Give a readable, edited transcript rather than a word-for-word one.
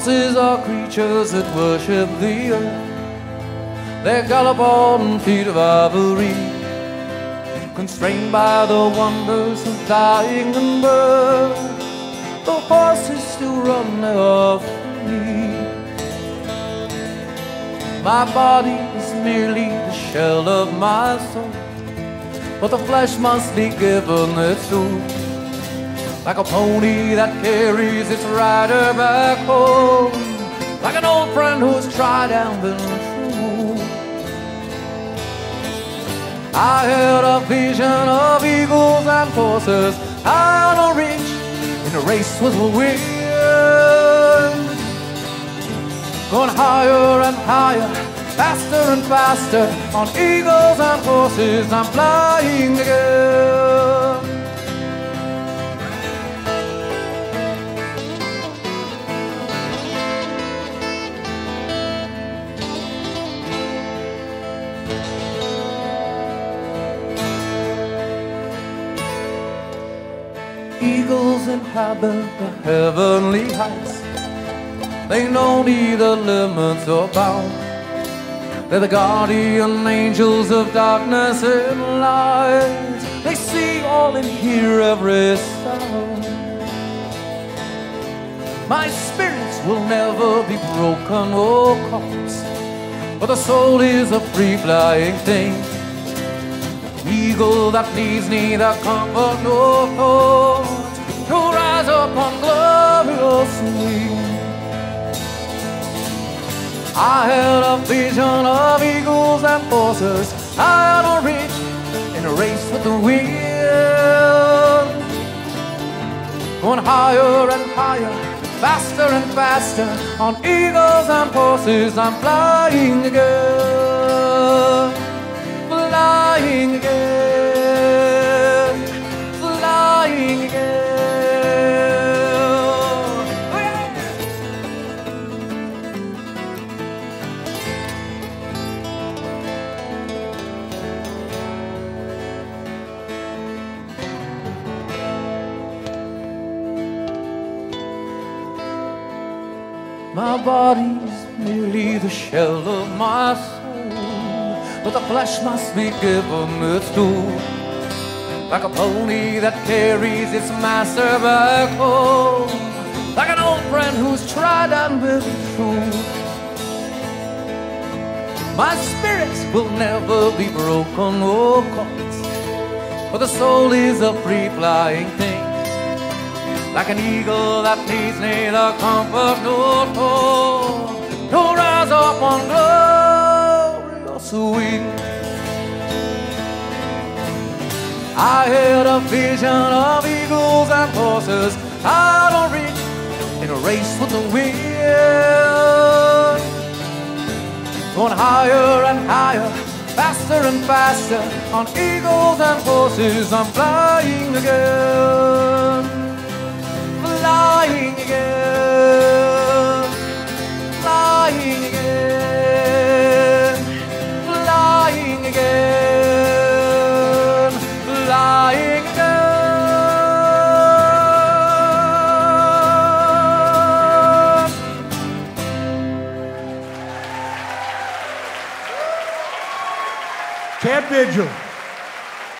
horses are creatures that worship the earth. They gallop on feet of ivory, constrained by the wonders of dying and birth. The horses still run off me. My body is merely the shell of my soul, but the flesh must be given its due. Like a pony that carries its rider back home, like an old friend who's tried and been true. I had a vision of eagles and horses high on a ridge, in a race with the wind, going higher and higher, faster and faster, on eagles and horses I'm flying again. Eagles inhabit the heavenly heights, they know neither limits or bounds. They're the guardian angels of darkness and light. They see all and hear every sound. My spirits will never be broken or caught, but the soul is a free-flying thing, an eagle that needs neither comfort nor thought, to rise upon glorious wings. I had a vision of eagles and horses high on a ridge, in a race with the wind, going higher and higher, faster and faster, on eagles and horses I'm flying again, flying again, flying again. My body is merely the shell of my soul, but the flesh must be given its due. Like a pony that carries its master back home, like an old friend who's tried and been true. My spirits will never be broken or caught, but the soul is a free-flying thing, like an eagle that needs neither comfort nor toil, to rise up on glorious wings. I had a vision of eagles and horses high on a ridge, in a race with the wind, going higher and higher, faster and faster, on eagles and horses I'm flying again, flying again, flying again, flying again, flying again. Camp Vigil.